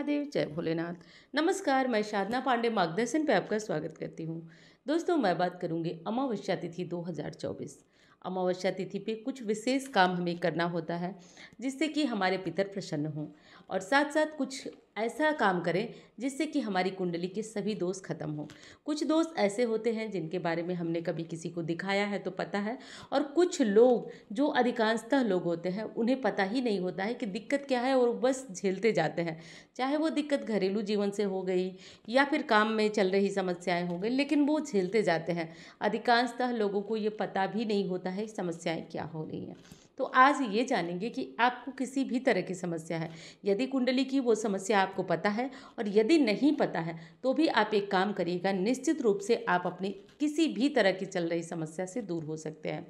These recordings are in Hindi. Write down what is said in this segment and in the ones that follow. महादेव, जय भोलेनाथ। नमस्कार, मैं साधना पांडे मार्ग दर्शन पे आपका स्वागत करती हूँ। दोस्तों, मैं बात करूँगी अमावस्या तिथि 2024। अमावस्या तिथि पे कुछ विशेष काम हमें करना होता है जिससे कि हमारे पितर प्रसन्न हों, और साथ साथ कुछ ऐसा काम करें जिससे कि हमारी कुंडली के सभी दोष खत्म हों। कुछ दोष ऐसे होते हैं जिनके बारे में हमने कभी किसी को दिखाया है तो पता है, और कुछ लोग जो अधिकांशतः लोग होते हैं उन्हें पता ही नहीं होता है कि दिक्कत क्या है और बस झेलते जाते हैं। चाहे वो दिक्कत घरेलू जीवन से हो गई या फिर काम में चल रही समस्याएँ हो गई, लेकिन वो झेलते जाते हैं। अधिकांशतः लोगों को ये पता भी नहीं होता है समस्याएँ क्या हो रही हैं। तो आज ये जानेंगे कि आपको किसी भी तरह की समस्या है, यदि कुंडली की वो समस्या आपको पता है, और यदि नहीं पता है तो भी आप एक काम करिएगा, निश्चित रूप से आप अपनी किसी भी तरह की चल रही समस्या से दूर हो सकते हैं।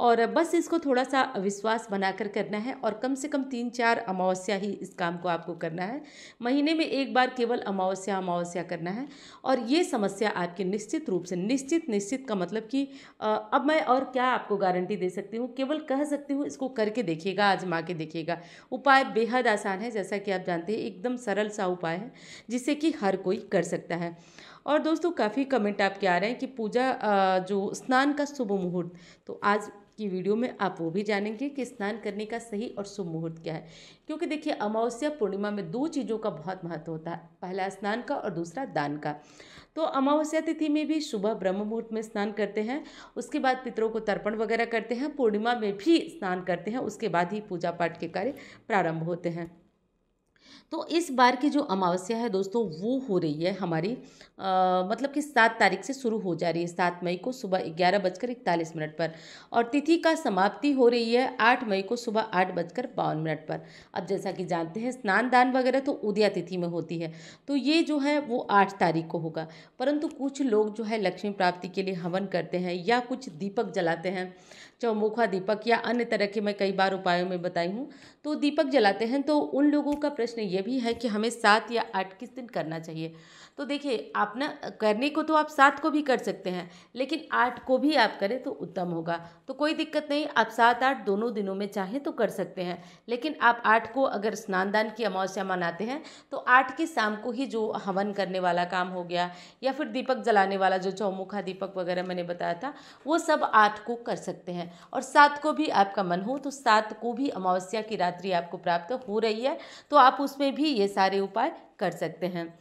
और बस इसको थोड़ा सा विश्वास बनाकर करना है, और कम से कम 3-4 अमावस्या ही इस काम को आपको करना है। महीने में एक बार केवल अमावस्या करना है, और ये समस्या आपके निश्चित रूप से निश्चित का मतलब कि अब मैं और क्या आपको गारंटी दे सकती हूँ, केवल कह सकती हूँ। इसको करके देखिएगा, आजमा के देखिएगा। उपाय बेहद आसान है, जैसा कि आप जानते हैं, एकदम सरल सा उपाय है जिसे कि हर कोई कर सकता है। और दोस्तों, काफ़ी कमेंट आपके आ रहे हैं कि पूजा जो स्नान का शुभ मुहूर्त, तो आज की वीडियो में आप वो भी जानेंगे कि स्नान करने का सही और शुभ मुहूर्त क्या है। क्योंकि देखिए, अमावस्या पूर्णिमा में दो चीज़ों का बहुत महत्व होता है, पहला स्नान का और दूसरा दान का। तो अमावस्या तिथि में भी सुबह ब्रह्म मुहूर्त में स्नान करते हैं, उसके बाद पितरों को तर्पण वगैरह करते हैं, पूर्णिमा में भी स्नान करते हैं, उसके बाद ही पूजा पाठ के कार्य प्रारंभ होते हैं। तो इस बार की जो अमावस्या है दोस्तों, वो हो रही है हमारी मतलब कि 7 तारीख से शुरू हो जा रही है, 7 मई को सुबह 11:41 पर, और तिथि का समाप्ति हो रही है 8 मई को सुबह 8:52 पर। अब जैसा कि जानते हैं, स्नान दान वगैरह तो उदया तिथि में होती है, तो ये जो है वो 8 तारीख को होगा। परंतु कुछ लोग जो है लक्ष्मी प्राप्ति के लिए हवन करते हैं या कुछ दीपक जलाते हैं, चौमुखा दीपक या अन्य तरह के मैं कई बार उपायों में बताई हूँ, तो दीपक जलाते हैं। तो उन लोगों का प्रश्न ये भी है कि हमें 7 या 8 किस दिन करना चाहिए। तो देखिए, आप ना करने को तो आप 7 को भी कर सकते हैं, लेकिन 8 को भी आप करें तो उत्तम होगा। तो कोई दिक्कत नहीं, आप 7-8 दोनों दिनों में चाहें तो कर सकते हैं, लेकिन आप 8 को अगर स्नान दान की अमावस्या मनाते हैं तो 8 की शाम को ही जो हवन करने वाला काम हो गया या फिर दीपक जलाने वाला जो चौमुखा दीपक वगैरह मैंने बताया था, वो सब 8 को कर सकते हैं। और 7 को भी आपका मन हो तो 7 को भी अमावस्या की रात्रि आपको प्राप्त हो रही है, तो आप उसमें भी ये सारे उपाय कर सकते हैं।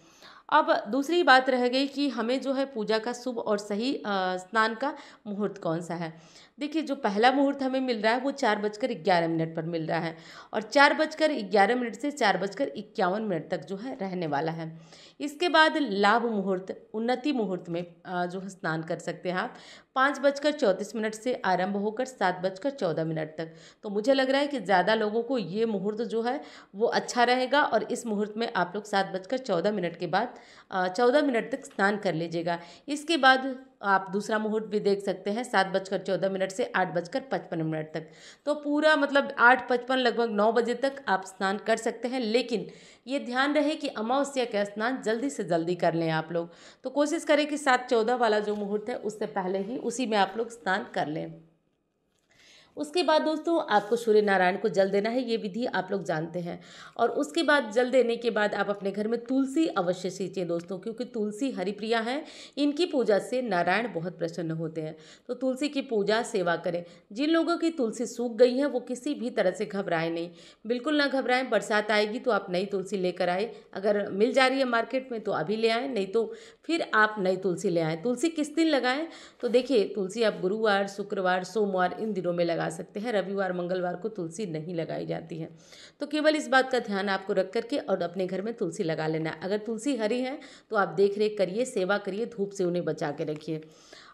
अब दूसरी बात रह गई कि हमें जो है पूजा का शुभ और सही स्नान का मुहूर्त कौन सा है। देखिए, जो पहला मुहूर्त हमें मिल रहा है वो 4:11 पर मिल रहा है, और 4:11 से 4:51 तक जो है रहने वाला है। इसके बाद लाभ मुहूर्त, उन्नति मुहूर्त में जो है स्नान कर सकते हैं आप, 5:34 से आरंभ होकर 7:14 तक। तो मुझे लग रहा है कि ज़्यादा लोगों को ये मुहूर्त जो है वो अच्छा रहेगा, और इस मुहूर्त में आप लोग 7:14 के बाद 14 मिनट तक स्नान कर लीजिएगा। इसके बाद आप दूसरा मुहूर्त भी देख सकते हैं, 7:14 से 8:55 तक। तो पूरा मतलब 8:55 लगभग 9 बजे तक आप स्नान कर सकते हैं, लेकिन ये ध्यान रहे कि अमावस्या का स्नान जल्दी से जल्दी कर लें आप लोग। तो कोशिश करें कि 7:14 वाला जो मुहूर्त है उससे पहले ही उसी में आप लोग स्नान कर लें। उसके बाद दोस्तों, आपको सूर्य नारायण को जल देना है, ये विधि आप लोग जानते हैं। और उसके बाद जल देने के बाद आप अपने घर में तुलसी अवश्य सींचें दोस्तों, क्योंकि तुलसी हरिप्रिया हैं, इनकी पूजा से नारायण बहुत प्रसन्न होते हैं। तो तुलसी की पूजा सेवा करें। जिन लोगों की तुलसी सूख गई है वो किसी भी तरह से घबराएं नहीं, बिल्कुल ना घबराएं। बरसात आएगी तो आप नई तुलसी लेकर आए, अगर मिल जा रही है मार्केट में तो अभी ले आएँ, नहीं तो फिर आप नई तुलसी ले आएँ। तुलसी किस दिन लगाएँ, तो देखिए तुलसी आप गुरुवार, शुक्रवार, सोमवार इन दिनों में लगा सकते हैं, रविवार मंगलवार को तुलसी नहीं लगाई जाती है। तो केवल इस बात का ध्यान आपको रख करके और अपने घर में तुलसी लगा लेना। अगर तुलसी हरी है तो आप देख रेख करिए, सेवा करिए, धूप से उन्हें बचा के रखिए।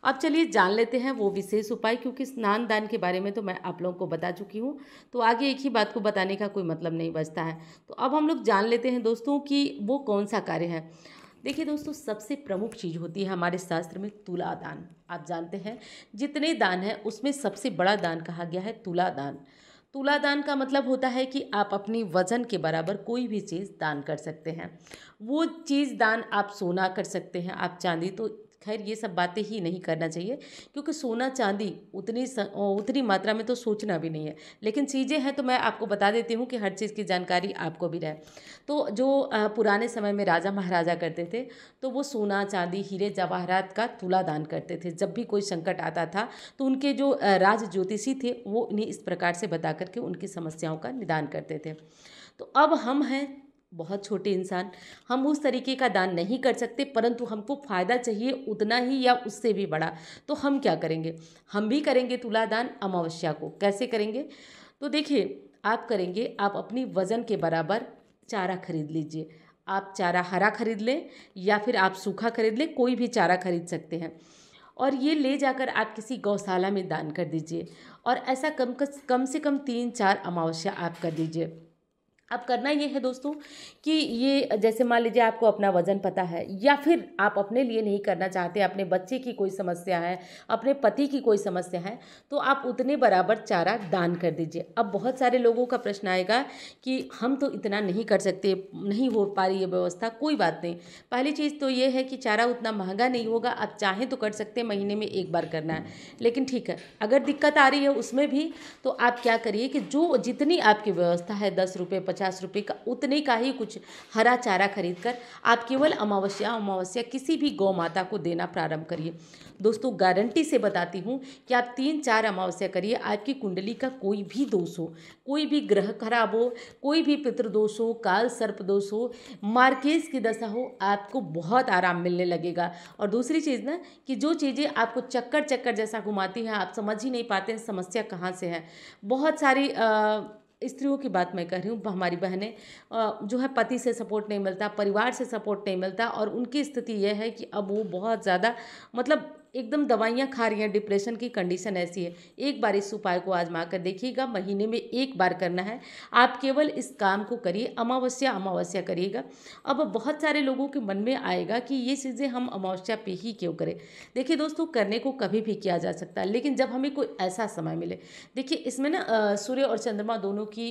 अब चलिए जान लेते हैं वो विशेष उपाय, क्योंकि स्नान दान के बारे में तो मैं आप लोगों को बता चुकी हूँ, तो आगे एक ही बात को बताने का कोई मतलब नहीं बचता है। तो अब हम लोग जान लेते हैं दोस्तों कि वो कौन सा कार्य है। देखिए दोस्तों, सबसे प्रमुख चीज़ होती है हमारे शास्त्र में तुलादान। आप जानते हैं जितने दान हैं उसमें सबसे बड़ा दान कहा गया है तुलादान। तुलादान का मतलब होता है कि आप अपनी वजन के बराबर कोई भी चीज़ दान कर सकते हैं। वो चीज़ दान आप सोना कर सकते हैं, आप चांदी तो खैर ये सब बातें ही नहीं करना चाहिए, क्योंकि सोना चांदी उतनी मात्रा में तो सोचना भी नहीं है, लेकिन चीज़ें हैं तो मैं आपको बता देती हूँ कि हर चीज़ की जानकारी आपको भी रहे। तो जो पुराने समय में राजा महाराजा करते थे तो वो सोना चांदी हीरे जवाहरात का तुलादान करते थे। जब भी कोई संकट आता था तो उनके जो राज ज्योतिषी थे वो उन्हें इस प्रकार से बता करके उनकी समस्याओं का निदान करते थे। तो अब हम हैं बहुत छोटे इंसान, हम उस तरीके का दान नहीं कर सकते, परंतु हमको फ़ायदा चाहिए उतना ही या उससे भी बड़ा। तो हम क्या करेंगे? हम भी करेंगे तुलादान अमावस्या को। कैसे करेंगे? तो देखिए आप करेंगे, आप अपनी वज़न के बराबर चारा खरीद लीजिए। आप चारा हरा खरीद लें या फिर आप सूखा खरीद लें, कोई भी चारा खरीद सकते हैं, और ये ले जाकर आप किसी गौशाला में दान कर दीजिए। और ऐसा कम से कम 3-4 अमावस्या आप कर दीजिए। अब करना ये है दोस्तों कि ये जैसे मान लीजिए आपको अपना वज़न पता है, या फिर आप अपने लिए नहीं करना चाहते, अपने बच्चे की कोई समस्या है, अपने पति की कोई समस्या है, तो आप उतने बराबर चारा दान कर दीजिए। अब बहुत सारे लोगों का प्रश्न आएगा कि हम तो इतना नहीं कर सकते, नहीं हो पा रही है व्यवस्था। कोई बात नहीं। पहली चीज़ तो ये है कि चारा उतना महंगा नहीं होगा, आप चाहें तो कर सकते, महीने में एक बार करना है, लेकिन ठीक है। अगर दिक्कत आ रही है उसमें भी तो आप क्या करिए कि जो जितनी आपकी व्यवस्था है 10 रुपये 50 रुपये का, उतने का ही कुछ हरा चारा खरीदकर आप केवल अमावस्या किसी भी गौ माता को देना प्रारंभ करिए। दोस्तों गारंटी से बताती हूँ कि आप 3-4 अमावस्या करिए, आपकी कुंडली का कोई भी दोष हो, कोई भी ग्रह खराब हो, कोई भी पितृदोष हो, काल सर्प दोष हो, मार्केज की दशा हो, आपको बहुत आराम मिलने लगेगा। और दूसरी चीज़ ना कि जो चीज़ें आपको चक्कर जैसा घुमाती हैं, आप समझ ही नहीं पाते हैं समस्या कहाँ से है। बहुत सारी स्त्रियों की बात मैं कर रही हूँ, हमारी बहनें जो है पति से सपोर्ट नहीं मिलता, परिवार से सपोर्ट नहीं मिलता, और उनकी स्थिति यह है कि अब वो बहुत ज़्यादा मतलब एकदम दवाइयाँ खा रही हैं, डिप्रेशन की कंडीशन ऐसी है। एक बार इस उपाय को आजमा कर देखिएगा, महीने में एक बार करना है। आप केवल इस काम को करिए, अमावस्या करिएगा। अब बहुत सारे लोगों के मन में आएगा कि ये चीज़ें हम अमावस्या पे ही क्यों करें। देखिए दोस्तों करने को कभी भी किया जा सकता है, लेकिन जब हमें कोई ऐसा समय मिले। देखिए इसमें ना सूर्य और चंद्रमा दोनों की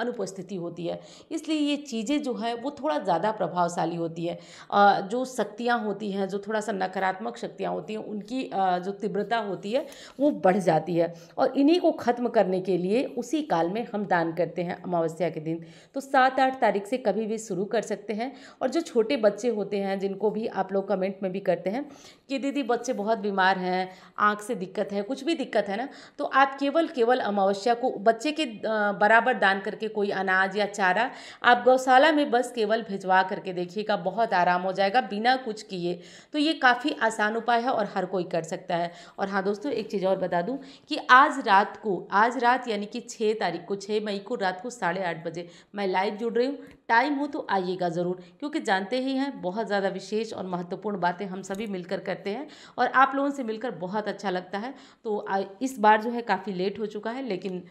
अनुपस्थिति होती है, इसलिए ये चीज़ें जो है वो थोड़ा ज़्यादा प्रभावशाली होती है। जो शक्तियाँ होती हैं, जो थोड़ा सा नकारात्मक शक्तियाँ होती हैं, उनकी जो तीव्रता होती है वो बढ़ जाती है, और इन्हीं को ख़त्म करने के लिए उसी काल में हम दान करते हैं अमावस्या के दिन। तो 7-8 तारीख से कभी भी शुरू कर सकते हैं। और जो छोटे बच्चे होते हैं, जिनको भी आप लोग कमेंट में भी करते हैं कि दीदी बच्चे बहुत बीमार हैं, आँख से दिक्कत है, कुछ भी दिक्कत है ना, तो आप केवल अमावस्या को बच्चे के बराबर दान करके कोई अनाज या चारा आप गौशाला में बस केवल भिजवा करके देखिएगा, बहुत आराम हो जाएगा बिना कुछ किए। तो ये काफ़ी आसान उपाय है और हर कोई कर सकता है। और हाँ दोस्तों एक चीज़ और बता दूं कि आज रात यानी कि 6 मई को रात को 8:30 बजे मैं लाइव जुड़ रही हूँ। टाइम हो तो आइएगा ज़रूर, क्योंकि जानते ही हैं बहुत ज़्यादा विशेष और महत्वपूर्ण बातें हम सभी मिलकर करते हैं, और आप लोगों से मिलकर बहुत अच्छा लगता है। तो इस बार जो है काफ़ी लेट हो चुका है, लेकिन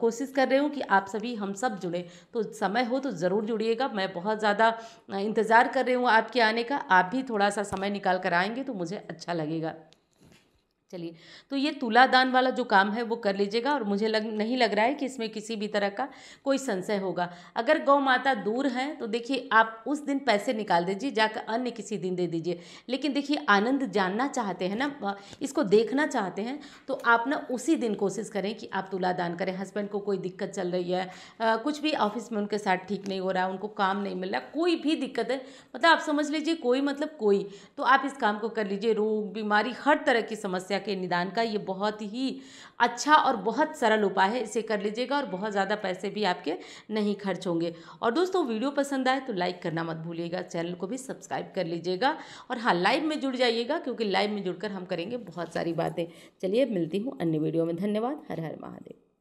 कोशिश कर रही हूँ कि आप सभी हम सब जुड़ें। तो समय हो तो ज़रूर जुड़िएगा, मैं बहुत ज़्यादा इंतज़ार कर रही हूँ आपके आने का। आप भी थोड़ा सा समय निकाल कर आएँगे तो मुझे अच्छा लगेगा। चलिए तो ये तुलादान वाला जो काम है वो कर लीजिएगा, और मुझे नहीं लग रहा है कि इसमें किसी भी तरह का कोई संशय होगा। अगर गौ माता दूर है तो देखिए आप उस दिन पैसे निकाल दीजिए, जाकर अन्य किसी दिन दे दीजिए। लेकिन देखिए आनंद जानना चाहते हैं ना, इसको देखना चाहते हैं, तो आप ना उसी दिन कोशिश करें कि आप तुलादान करें। हस्बैंड को कोई दिक्कत चल रही है, कुछ भी ऑफिस में उनके साथ ठीक नहीं हो रहा, उनको काम नहीं मिल रहा, कोई भी दिक्कत है, मतलब आप समझ लीजिए कोई, तो आप इस काम को कर लीजिए। रोग बीमारी हर तरह की समस्या के निदान का ये बहुत ही अच्छा और बहुत सरल उपाय है, इसे कर लीजिएगा और बहुत ज़्यादा पैसे भी आपके नहीं खर्च होंगे। और दोस्तों वीडियो पसंद आए तो लाइक करना मत भूलिएगा, चैनल को भी सब्सक्राइब कर लीजिएगा, और हाँ लाइव में जुड़ जाइएगा, क्योंकि लाइव में जुड़कर हम करेंगे बहुत सारी बातें। चलिए मिलती हूँ अन्य वीडियो में। धन्यवाद। हर हर महादेव।